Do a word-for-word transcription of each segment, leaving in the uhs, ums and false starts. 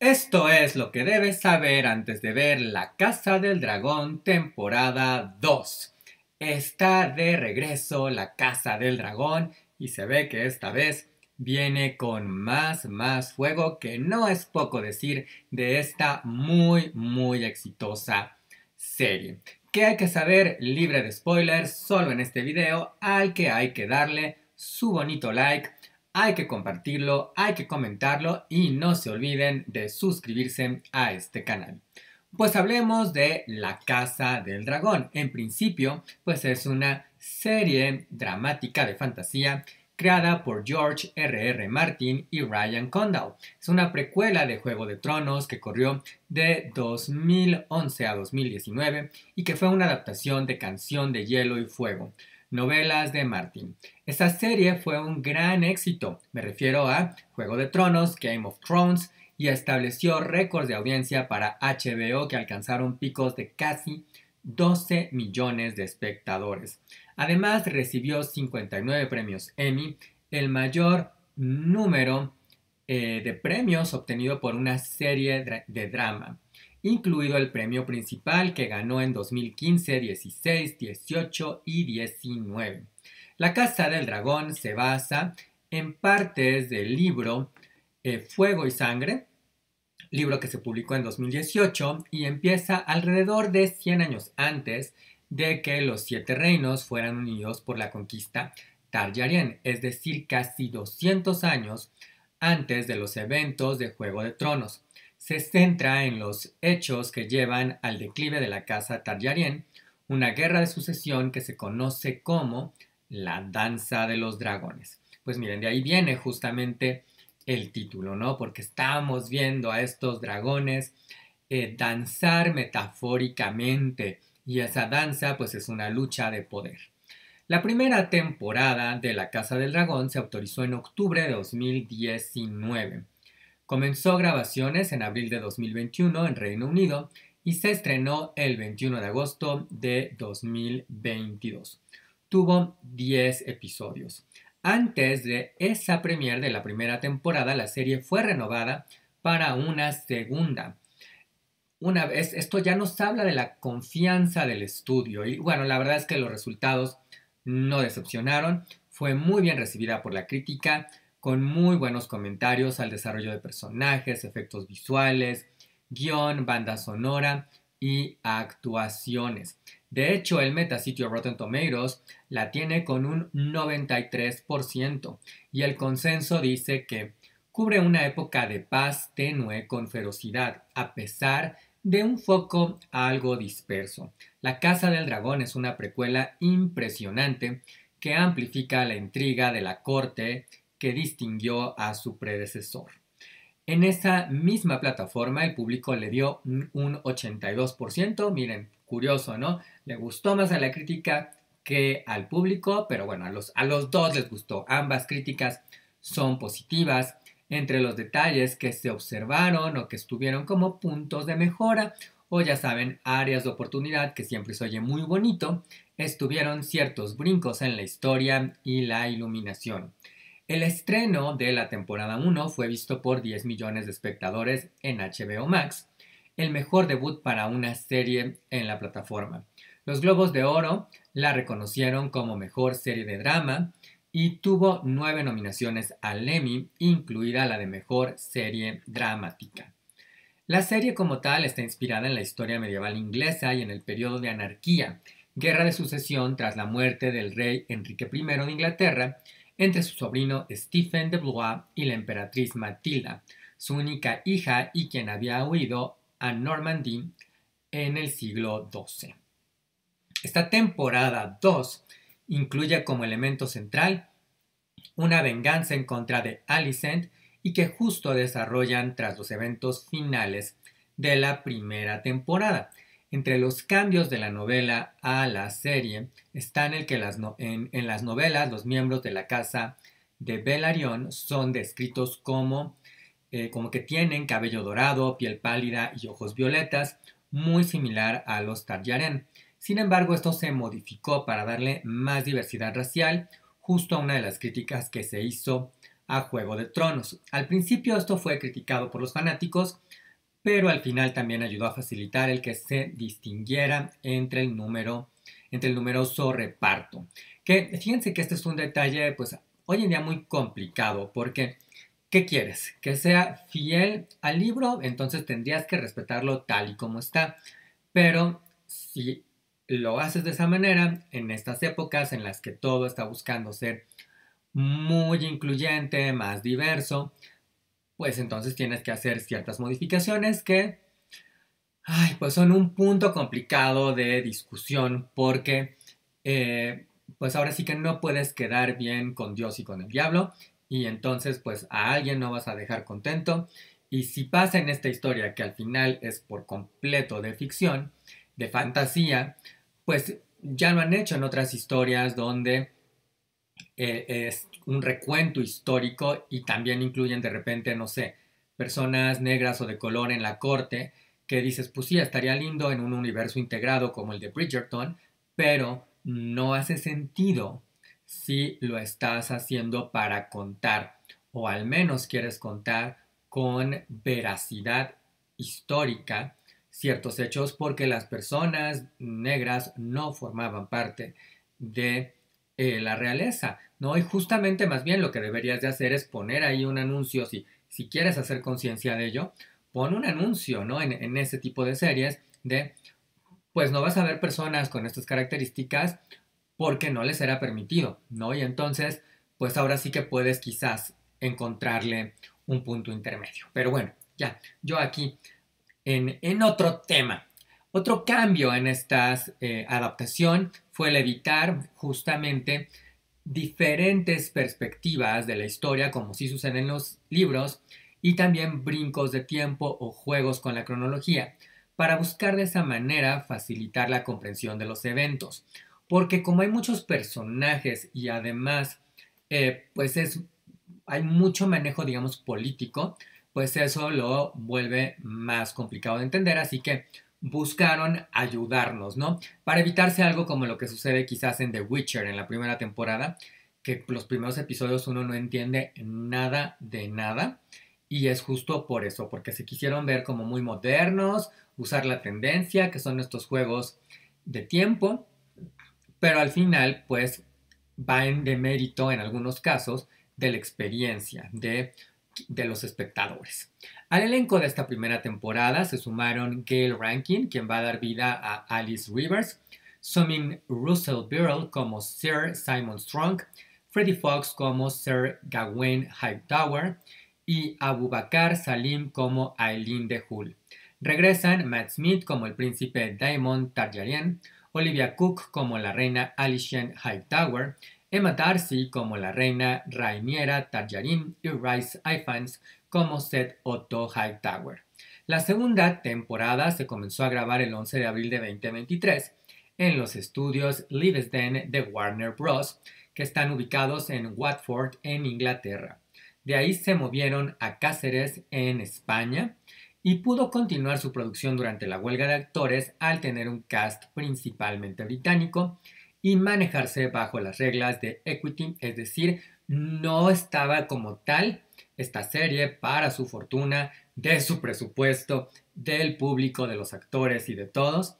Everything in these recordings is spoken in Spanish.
Esto es lo que debes saber antes de ver La Casa del Dragón temporada dos. Está de regreso La Casa del Dragón y se ve que esta vez viene con más, más fuego, que no es poco decir de esta muy, muy exitosa serie. Que hay que saber libre de spoilers solo en este video, al que hay que darle su bonito like. Hay que compartirlo, hay que comentarlo y no se olviden de suscribirse a este canal. Pues hablemos de La Casa del Dragón. En principio, pues es una serie dramática de fantasía creada por George R R. Martin y Ryan Condal. Es una precuela de Juego de Tronos que corrió de dos mil once a dos mil diecinueve y que fue una adaptación de Canción de Hielo y Fuego, novelas de Martin. Esta serie fue un gran éxito, me refiero a Juego de Tronos, Game of Thrones, y estableció récords de audiencia para H B O que alcanzaron picos de casi doce millones de espectadores. Además recibió cincuenta y nueve premios Emmy, el mayor número eh, de premios obtenido por una serie de drama, incluido el premio principal que ganó en dos mil quince, dieciséis, dieciocho y diecinueve. La Casa del Dragón se basa en partes del libro eh, Fuego y Sangre, libro que se publicó en dos mil dieciocho y empieza alrededor de cien años antes de que los Siete Reinos fueran unidos por la conquista Targaryen, es decir, casi doscientos años antes de los eventos de Juego de Tronos. Se centra en los hechos que llevan al declive de la casa Targaryen, una guerra de sucesión que se conoce como la Danza de los Dragones. Pues miren, de ahí viene justamente el título, ¿no? Porque estamos viendo a estos dragones eh, danzar metafóricamente, y esa danza pues es una lucha de poder. La primera temporada de La Casa del Dragón se autorizó en octubre de dos mil diecinueve. Comenzó grabaciones en abril de dos mil veintiuno en Reino Unido y se estrenó el veintiuno de agosto de dos mil veintidós. Tuvo diez episodios. Antes de esa premiere de la primera temporada, la serie fue renovada para una segunda. Una vez, esto ya nos habla de la confianza del estudio y bueno, la verdad es que los resultados no decepcionaron. Fue muy bien recibida por la crítica, con muy buenos comentarios al desarrollo de personajes, efectos visuales, guión, banda sonora y actuaciones. De hecho, el metasitio Rotten Tomatoes la tiene con un noventa y tres por ciento y el consenso dice que cubre una época de paz tenue con ferocidad, a pesar de un foco algo disperso. La Casa del Dragón es una precuela impresionante que amplifica la intriga de la corte que distinguió a su predecesor. En esa misma plataforma el público le dio un ochenta y dos por ciento, miren, curioso, ¿no? Le gustó más a la crítica que al público, pero bueno, a los, a los dos les gustó. Ambas críticas son positivas. Entre los detalles que se observaron o que estuvieron como puntos de mejora, o ya saben, áreas de oportunidad, que siempre se oye muy bonito, estuvieron ciertos brincos en la historia y la iluminación. El estreno de la temporada uno fue visto por diez millones de espectadores en H B O Max, el mejor debut para una serie en la plataforma. Los Globos de Oro la reconocieron como mejor serie de drama y tuvo nueve nominaciones al Emmy, incluida la de mejor serie dramática. La serie como tal está inspirada en la historia medieval inglesa y en el periodo de anarquía, guerra de sucesión tras la muerte del rey Enrique primero de Inglaterra, entre su sobrino Stephen de Blois y la emperatriz Matilda, su única hija y quien había huido a Normandía en el siglo doce. Esta temporada dos incluye como elemento central una venganza en contra de Alicent y que justo desarrollan tras los eventos finales de la primera temporada. Entre los cambios de la novela a la serie están el que las no, en, en las novelas los miembros de la casa de Velaryon son descritos como, eh, como que tienen cabello dorado, piel pálida y ojos violetas, muy similar a los Targaryen. Sin embargo, esto se modificó para darle más diversidad racial, justo a una de las críticas que se hizo a Juego de Tronos. Al principio esto fue criticado por los fanáticos, pero al final también ayudó a facilitar el que se distinguiera entre el número, entre el numeroso reparto. Que fíjense que este es un detalle pues hoy en día muy complicado, porque ¿qué quieres? ¿Que sea fiel al libro? Entonces tendrías que respetarlo tal y como está. Pero si lo haces de esa manera, en estas épocas en las que todo está buscando ser muy incluyente, más diverso, pues entonces tienes que hacer ciertas modificaciones que, ay, pues son un punto complicado de discusión, porque eh, pues ahora sí que no puedes quedar bien con Dios y con el diablo, y entonces pues a alguien no vas a dejar contento. Y si pasa en esta historia, que al final es por completo de ficción, de fantasía, pues ya lo han hecho en otras historias donde eh, es un recuento histórico y también incluyen de repente, no sé, personas negras o de color en la corte, que dices, pues sí, estaría lindo en un universo integrado como el de Bridgerton, pero no hace sentido si lo estás haciendo para contar, o al menos quieres contar con veracidad histórica ciertos hechos, porque las personas negras no formaban parte de eh, la realeza, ¿no? Y justamente más bien lo que deberías de hacer es poner ahí un anuncio, si, si quieres hacer conciencia de ello, pon un anuncio, ¿no? En, en ese tipo de series de, pues no vas a ver personas con estas características porque no les era permitido, ¿no? Y entonces, pues ahora sí que puedes quizás encontrarle un punto intermedio. Pero bueno, ya, yo aquí en, en otro tema. Otro cambio en esta eh, adaptación fue el evitar justamente diferentes perspectivas de la historia, como sí sucede en los libros, y también brincos de tiempo o juegos con la cronología, para buscar de esa manera facilitar la comprensión de los eventos. Porque como hay muchos personajes y además eh, pues es, hay mucho manejo, digamos, político, pues eso lo vuelve más complicado de entender, así que buscaron ayudarnos, ¿no? Para evitarse algo como lo que sucede quizás en The Witcher en la primera temporada, que los primeros episodios uno no entiende nada de nada. Y es justo por eso, porque se quisieron ver como muy modernos, usar la tendencia, que son estos juegos de tiempo, pero al final, pues, va en demérito, en algunos casos, de la experiencia de, de los espectadores. Al elenco de esta primera temporada se sumaron Gail Rankin, quien va a dar vida a Alice Rivers, Simon Russell Beale como Sir Simon Strong, Freddie Fox como Sir Gawain Hightower, y Vagar Salim como Aelin de Hul. Regresan Matt Smith como el príncipe Aemond Targaryen, Olivia Cook como la reina Alicent Hightower, Emma Darcy como la reina Rhaenyra Targaryen y Rhys Ifans como Seth Otto Hightower. La segunda temporada se comenzó a grabar el once de abril de dos mil veintitrés en los estudios Liebesden de Warner Bros., que están ubicados en Watford, en Inglaterra. De ahí se movieron a Cáceres, en España, y pudo continuar su producción durante la huelga de actores al tener un cast principalmente británico y manejarse bajo las reglas de equity, es decir, no estaba como tal esta serie para su fortuna, de su presupuesto, del público, de los actores y de todos,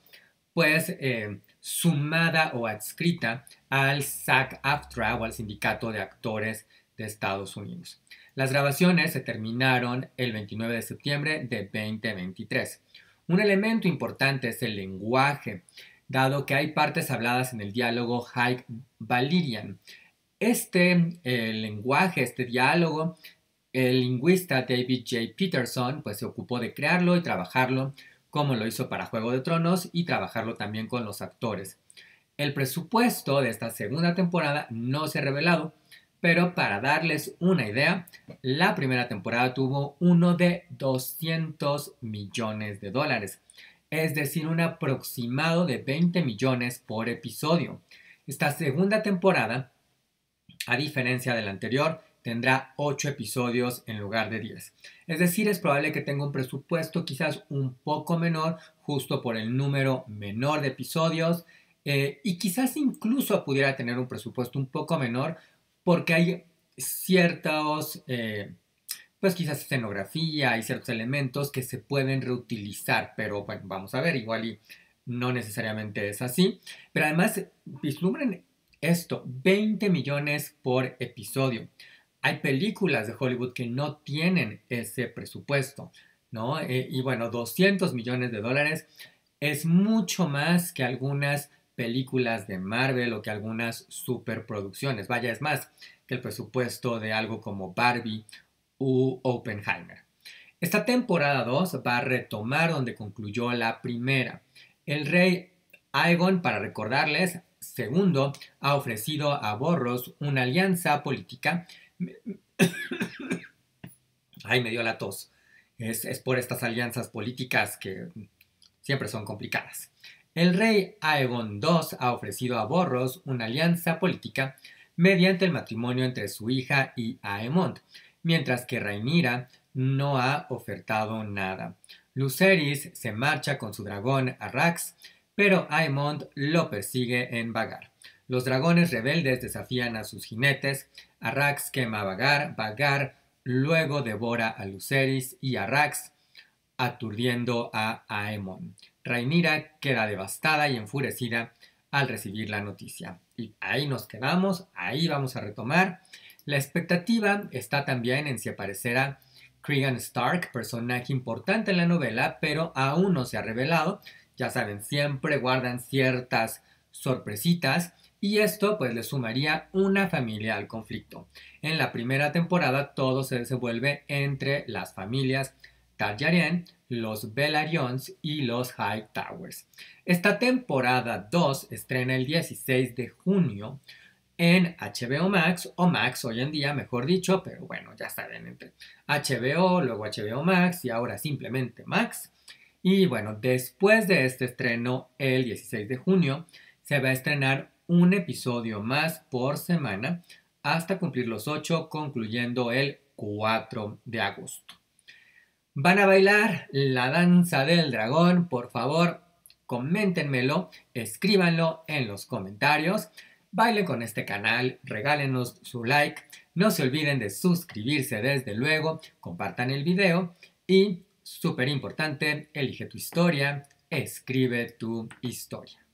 pues eh, sumada o adscrita al SAG-AFTRA o al Sindicato de Actores de Estados Unidos. Las grabaciones se terminaron el veintinueve de septiembre de dos mil veintitrés. Un elemento importante es el lenguaje, dado que hay partes habladas en el diálogo High Valyrian. Este eh, lenguaje, este diálogo, el lingüista David J. Peterson pues, se ocupó de crearlo y trabajarlo, como lo hizo para Juego de Tronos, y trabajarlo también con los actores. El presupuesto de esta segunda temporada no se ha revelado, pero para darles una idea, la primera temporada tuvo uno de doscientos millones de dólares, es decir, un aproximado de veinte millones por episodio. Esta segunda temporada, a diferencia de la anterior, tendrá ocho episodios en lugar de diez. Es decir, es probable que tenga un presupuesto quizás un poco menor, justo por el número menor de episodios, eh, y quizás incluso pudiera tener un presupuesto un poco menor, porque hay ciertos, eh, pues quizás escenografía y ciertos elementos que se pueden reutilizar, pero bueno, vamos a ver, igual y no necesariamente es así. Pero además, vislumbren esto, veinte millones por episodio. Hay películas de Hollywood que no tienen ese presupuesto, ¿no? Eh, y bueno, doscientos millones de dólares es mucho más que algunas películas de Marvel o que algunas superproducciones. Vaya, es más que el presupuesto de algo como Barbie u Oppenheimer. Esta temporada dos va a retomar donde concluyó la primera. El rey Aegon, para recordarles, segundo, ha ofrecido a Borros una alianza política. Ay, me dio la tos. Es, es por estas alianzas políticas que siempre son complicadas. El rey Aegon segundo ha ofrecido a Borros una alianza política mediante el matrimonio entre su hija y Aemond, mientras que Rhaenyra no ha ofertado nada. Lucerys se marcha con su dragón Arrax, pero Aemond lo persigue en Vagar. Los dragones rebeldes desafían a sus jinetes. Arrax quema a Vagar. Vagar luego devora a Lucerys y Arrax, aturdiendo a Aemond. Rhaenyra queda devastada y enfurecida al recibir la noticia. Y ahí nos quedamos, ahí vamos a retomar. La expectativa está también en si aparecerá Cregan Stark, personaje importante en la novela, pero aún no se ha revelado. Ya saben, siempre guardan ciertas sorpresitas y esto pues le sumaría una familia al conflicto. En la primera temporada todo se desenvuelve entre las familias Targaryen, los Velaryons y los Hightowers. Esta temporada dos estrena el dieciséis de junio en H B O Max, o Max hoy en día mejor dicho, pero bueno, ya saben, entre H B O, luego H B O Max y ahora simplemente Max. Y bueno, después de este estreno, el dieciséis de junio, se va a estrenar un episodio más por semana hasta cumplir los ocho, concluyendo el cuatro de agosto. ¿Van a bailar la danza del dragón? Por favor, coméntenmelo, escríbanlo en los comentarios. Bailen con este canal, regálenos su like, no se olviden de suscribirse desde luego, compartan el video y... súper importante, elige tu historia, escribe tu historia.